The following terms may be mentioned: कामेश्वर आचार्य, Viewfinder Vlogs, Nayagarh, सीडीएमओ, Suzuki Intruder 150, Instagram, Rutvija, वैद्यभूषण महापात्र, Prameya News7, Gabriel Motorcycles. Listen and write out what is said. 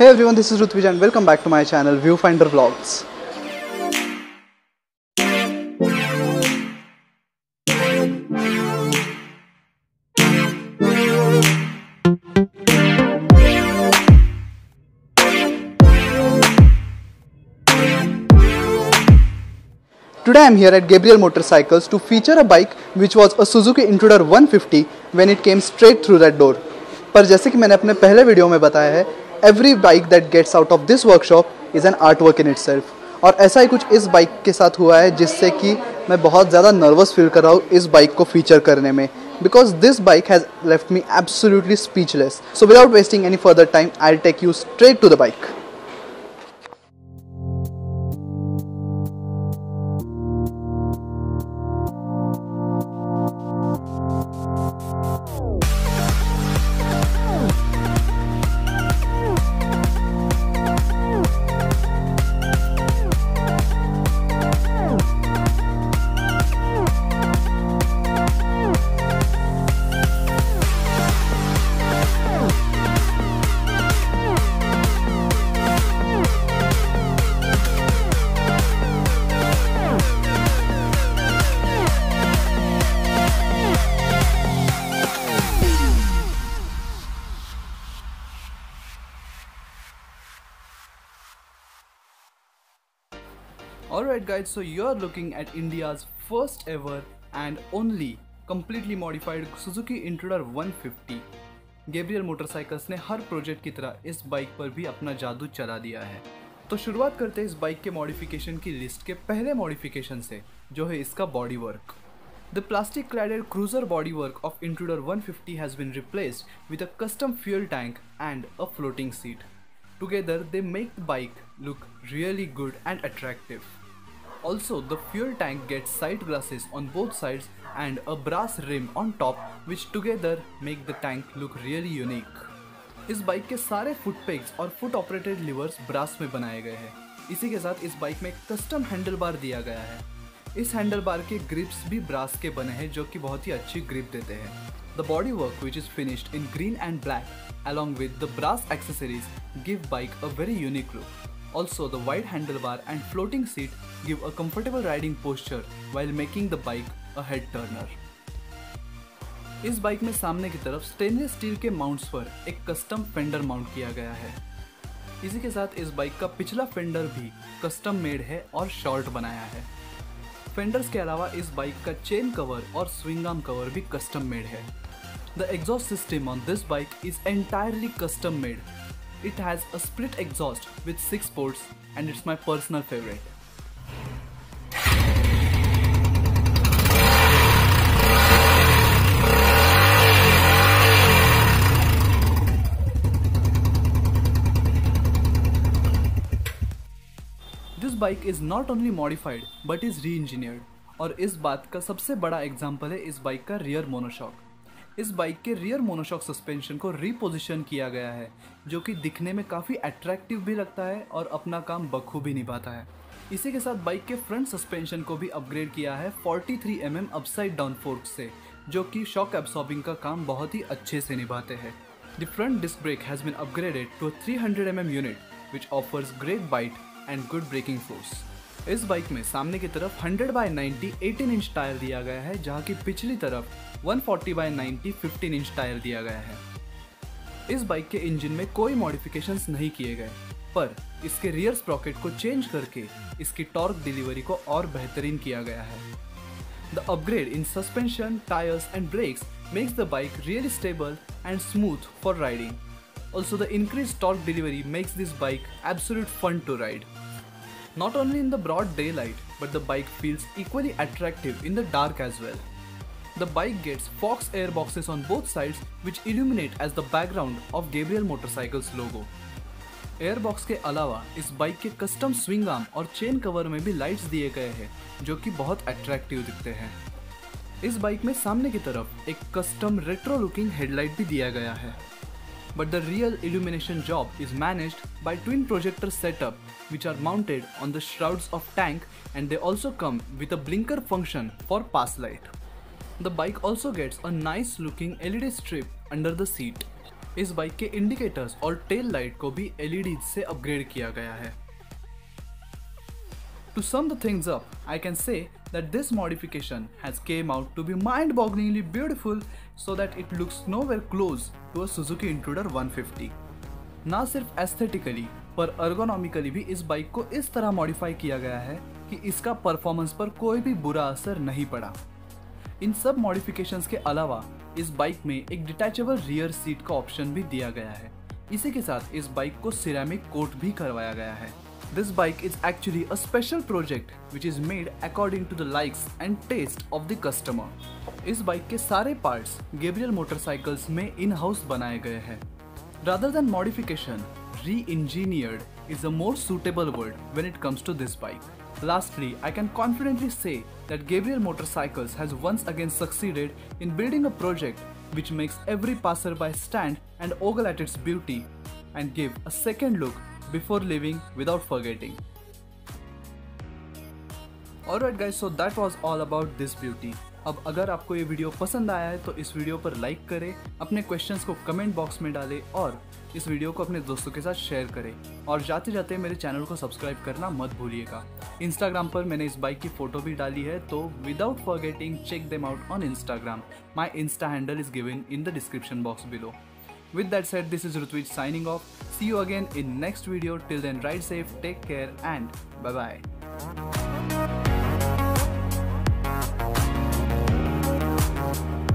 Hey everyone, this is Rutvija and welcome back to my channel Viewfinder Vlogs. Today I am here at Gabriel Motorcycles to feature a bike which was a Suzuki Intruder 150 when it came straight through that door. पर जैसे कि मैंने अपने पहले video में बताया है, every bike that gets out of this workshop is an art work in itself, और ऐसा ही कुछ इस बाइक के साथ हुआ है जिससे कि मैं बहुत ज़्यादा नर्वस फील कर रहा हूँ इस बाइक को फीचर करने में, because this bike has left me absolutely speechless. So without wasting any further time I will take you straight to the bike. Alright guys, so you are looking at India's first ever and only completely modified Suzuki Intruder 150. Gabriel Motorcycles ने हर project की तरह इस bike पर भी अपना जादू चला दिया है. तो शुरुआत करते हैं इस बाइक के मॉडिफिकेशन की लिस्ट के पहले मॉडिफिकेशन से, जो है इसका body work. The plastic cladded cruiser bodywork of Intruder 150 has been replaced with a custom fuel tank and a floating seat. Together they make the bike look really good and attractive. Also, the fuel tank gets side glasses on both sides and a brass rim on top, which together make the tank look really unique. इस bike के सारे foot pegs और foot operated levers brass में बनाए गए हैं. इसी के साथ इस बाइक में एक कस्टम हैंडल बार दिया गया है. इस हैंडल बार के ग्रिप्स भी ब्रास के बने हैं, जो कि बहुत ही अच्छी ग्रिप देते हैं. The bodywork, which is finished in green and black, along with the brass accessories, give bike a very unique look. Also, the wide handlebar and floating seat give a comfortable riding posture while making the bike a head turner. इस bike में सामने की तरफ stainless steel के mounts पर एक custom fender mount किया गया है. इसी के साथ इस बाइक का पिछला फेंडर भी कस्टम मेड है और शॉर्ट बनाया है. फेंडर्स के अलावा इस बाइक का चेन कवर और स्विंग आर्म कवर भी कस्टम मेड है. The exhaust system on this bike is entirely custom made. It has a split exhaust with 6 ports and it's my personal favorite. This bike is not only modified but is re-engineered. और इस बात का सबसे बड़ा example है इस bike का rear monoshock. इस बाइक के रियर मोनोशॉक सस्पेंशन को रीपोजिशन किया गया है, जो कि दिखने में काफ़ी अट्रैक्टिव भी लगता है और अपना काम बखूबी निभाता है. इसी के साथ बाइक के फ्रंट सस्पेंशन को भी अपग्रेड किया है 43 mm अपसाइड डाउन फोर्क से, जो कि शॉक एब्सॉर्बिंग का काम बहुत ही अच्छे से निभाते हैं. The front disc brake has been upgraded to a 300 mm unit which offers great bite and good braking force. इस बाइक में सामने की तरफ 100/90 18-inch टायर दिया गया है, जहाँ की पिछली तरफ 140/90 15-inch टायर दिया गया है. इस बाइक के इंजन में कोई मॉडिफिकेशंस नहीं किए गए, पर इसके रियर स्प्रॉकेट को चेंज करके इसकी टॉर्क डिलीवरी को और बेहतरीन किया गया है. The upgrade in suspension, tyres and brakes makes the bike really stable and smooth for riding. Also the increase torque delivery makes this bike absolute fun to ride. Not only in the broad daylight, but the bike feels equally attractive in the dark as well. The bike gets Fox air boxes on both sides, which illuminate as the background of Gabriel Motorcycles logo. Air box के अलावा इस bike के custom swing arm और chain cover में भी lights दिए गए हैं, जो कि बहुत अट्रैक्टिव दिखते हैं. इस बाइक में सामने की तरफ एक कस्टम रेट्रो लुकिंग हेडलाइट भी दिया गया है. But the real illumination job is managed by twin projector setup, which are mounted on the shrouds of tank, and they also come with a blinker function for pass light. The bike also gets a nice looking LED strip under the seat. इस bike के indicators और tail light को भी LED से upgrade किया गया है। To sum the things up, I can say that this modification has came out to be mind-bogglingly beautiful so that it looks nowhere close to a Suzuki Intruder 150. ना सिर्फ aesthetically पर ergonomically भी इस bike को इस तरह modify किया गया है कि इसका परफॉर्मेंस पर कोई भी बुरा असर नहीं पड़ा। इन सब मॉडिफिकेशंस के अलावा इस बाइक में एक डिटैचेबल रियर सीट का ऑप्शन भी दिया गया है। इसी के साथ इस बाइक को सिरेमिक कोट भी करवाया गया है। This bike is actually a special project which is made according to the likes and taste of the customer. इस बाइक के सारे पार्ट्स Gabriel Motorcycles में in-house बनाए गए हैं। Rather than modification, re-engineered is a more suitable word when it comes to this bike. Lastly, I can confidently say that Gabriel Motorcycles has once again succeeded in building a project which makes every passerby stand and ogle at its beauty and give a second look before leaving without forgetting. Alright guys, so that was all about this beauty. अब अगर आपको ये video पसंद आया है तो इस video पर लाइक करें, अपने क्वेश्चंस को कमेंट बॉक्स में डालें और इस वीडियो को अपने दोस्तों के साथ शेयर करें। और जाते जाते मेरे चैनल को सब्सक्राइब करना मत भूलिएगा। इंस्टाग्राम पर मैंने इस बाइक की फ़ोटो भी डाली है तो without forgetting check them out on Instagram. My insta handle is given in the description box below. With that said, this is Rutvija signing off. See you again in next video. Till then, ride safe, take care and bye-bye.